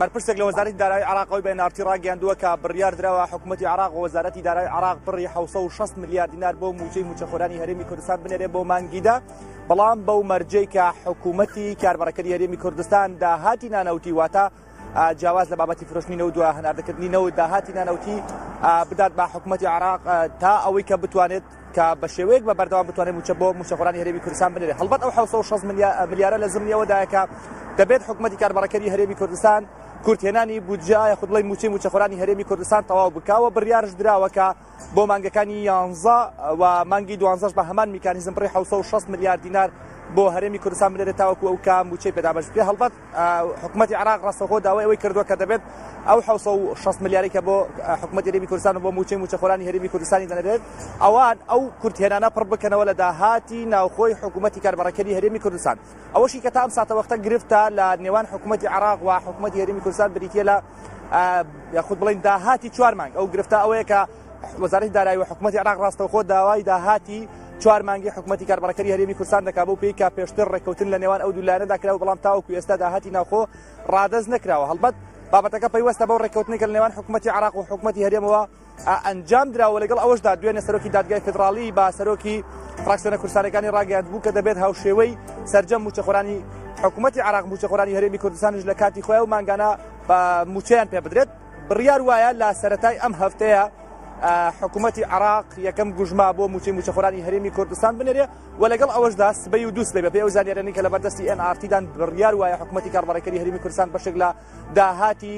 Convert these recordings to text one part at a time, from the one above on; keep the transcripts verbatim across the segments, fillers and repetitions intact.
بەرپرسێک لە وەزارەتی دارایی عراق بەیەنارتی ڕاگەیاندووە کە بڕیار دراوە حکومەتی عراق و وەزارەتی دارایی عراق بڕی حەوت سەد و شەست میلیارد دینار بۆ موجەی موچەخۆرانی هەرێمی کوردستان بنێرێ بۆ مانگیدا، بەڵام بەو مەرجەی کە حکوومەتی کاربڕەکەری هەرێمی کوردستان داهاتی نانەوتی واتە جیاواز لە بابەتی فرۆشتنەوە دووە هەناردەکردنەوە داهاتی نانەوتی بدات بە حکوومەتی عراق تا ئەوەی کە بتوانێت کە بە شێوەیەک بە بەردەوام بتوانێت موچە بۆ موچەخۆرانی هەرێمی کوردستان بنێرێ. هەڵبەت ئەو حەوت سەد و شەست میلیارە لە زمینەوەدایە دەبێت حکوومەتی کاربڕەکەری هەرێمی کوردستان کورتهێنانی بودجە خود لای موچەی موچەخۆرانی هەرێمی کوردستان تەواو بکاوە. بڕیارش دراوەکە بۆ مانگەکانی یانزە و مانگی دوانزەش بە هەمان میکانیزم بڕی حەوت سەد و شەست میلیارد دینار بۆ هەرێمی کوردستان بنێرێت تاوەکو ئەو کە موچەی پێدابەش بکرێت. هەڵبەت حکوومەتی عراق ڕاستەوخۆ داوای ئەوەی کردووە کە دەبێت ئەو حەوت سەد و شەست میلیاریکە بۆ حکوومەتی هەرێمی کوردستان و بۆ موچەی موچەخۆرانی هەرێمی کوردستانی دەنێرێت ئەوان ئەو کورتهێنانە پڕ بکەنەوە لە داهاتی ناوخۆی حکوومەتی کاربڕەکەری هەرێمی کوردستان. ئەوەشی کە تا ئەم ساتە وەختە گرفتە لە نێوان حکوومەتی عراق و حکوومەتی هەرێمی کوردستان بریتیە لە یاخود بڵین داهاتی چوار مانگ. ئەو گرفتە ئەوەیە کە وەزارەتی دارایی و حکوومەتی عراق ڕاستەوخۆ داوای داهاتی چوار مانگی حکوومەتی کاربڕەکەری هەرێمی کوردستان دەکا بۆ پێی کە پێشتر ڕێککەوتن لە نێوان ئەو دوولایانەدا کراوە، بەڵام تاوەکو ئێستا داهاتی ناوخۆ ڕادەست نەکراوە. هەڵبەت بابەتەکە پەیوەستە بەو ڕێککەوتنێک کە لە نێوان حکوومەتی عراق و حکوومەتی هەرێمەوە ئەنجام دراوە، لەگەڵ ئەوەشدا دوێنێ سەرۆکی دادگای فدرالی با سەرۆکی فراکسیۆنە کوردستانەکانی ڕاگەیاندبوو کە دەبێت هاوشێوەی سەرجەم موچەخۆرانی حکوومەتی عراق موچەخۆرانی هەرێمی کوردستانش لە کاتی خۆیان و مانگانە موچەیان پێ بدرێت. بڕیار وایە لە سەرەتای ئەم هەفتەیە حکوومەتی عراق یەکەم گوژما بۆ موچەی موچەخۆرانی هەرێمی کوردستان بنێرێ و لەگەڵ ئەوەشدا سبەی و دووسبەی بە پێی ئەو زانیارانەی کە لە بەردەستی ئێن ئاڕ تی دان بڕیار وایە حکوومەتی کاربڕەکەری هەرێمی کوردستان بەشێک لە داهاتی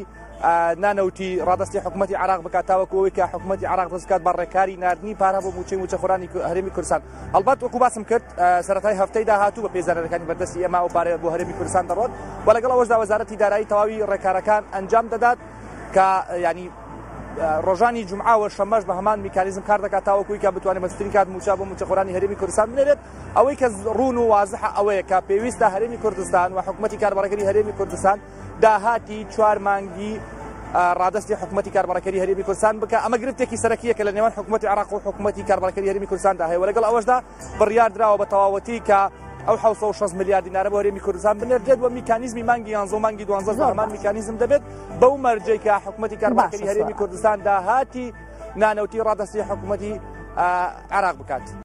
نانەوتی ڕادستی حکوومەتی عراق بکات تاوەکو ئەوەی کە حکوومەتی عراق دەستکات بە ڕێکاری ناردنی پارە بۆ موچەی موچەخۆرانی هەرێمی کوردستان. هەڵبەت وەکو باسم کرد سەرەتای هەفتەی داهاتوو بە پێی زانیارەکانی بەردەستی ئێمە ئەو پارەیە بۆ هەرێمی کوردستان دەڕۆت و لەگەڵ ئەوەشدا وەزارەتی دارایی تەواوی ڕێکارەکان ئەنجام دەدات کە یعنی ڕۆژانی جومعاوە شەمەش بە هەمان میکانیزم کار دەکات تاوەکوی کە بتوانێت بەستترین کات موچە بۆ موچەخۆرانی هەرێمی کوردستان بنێرێت. ئەوەی کە ڕوون و وازحە ئەوەیە کە پێویستە هەرێمی کوردستان و حکوومەتی کاربڕەکەری هەرێمی کوردستان داهاتی چوار مانگی ڕادستی حکوومەتی کاربڕەکەری هەرێمی کوردستان بکە. ئەمە گرفتێکی سەرەکیە کە لە نێوان حکوومەتی عراق و حکوومەتی کاربڕەکەری هەرێمی کوردستاندا هەیە و لەگەڵ ئەوەشدا بڕیار دراوە بە تەواوەتی کە ئەو حەوت سەد و شەست میلیارد دینار بۆ هەرێمی کوردستان بنێرێت و میکانیزمی مانگی یانزە و مانگی دوانزە هەمان میکانیزم دەبێت بەو مەرجەی کە حکوومەتی کاربڕەکەری هەرێمی کوردستان داهاتی نانەوتی ڕادستی حکوومەتی عراق بکات.